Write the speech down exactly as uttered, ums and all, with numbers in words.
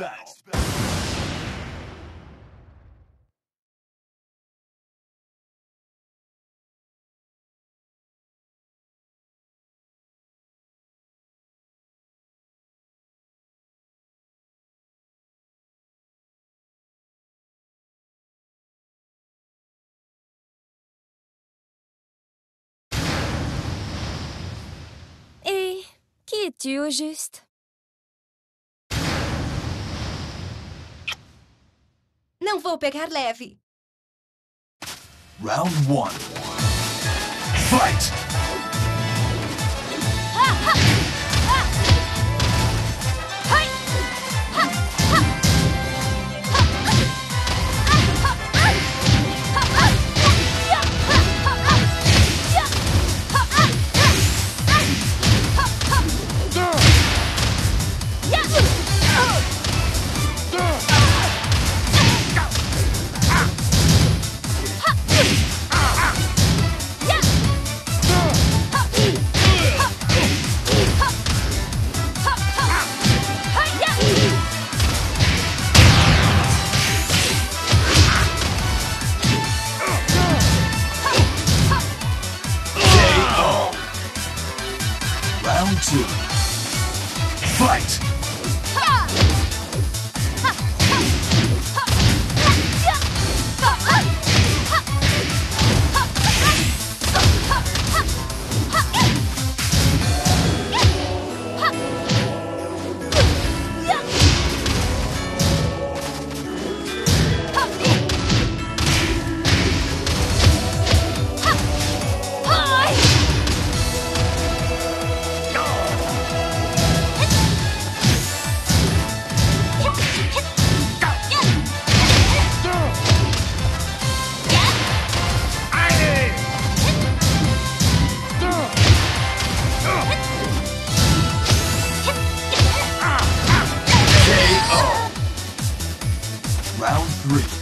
battle. Et qui es-tu au juste? Não vou pegar leve. Round one. Fight! Ha, ha! Ha! Hai! Ha! Ha! Fight! Round three.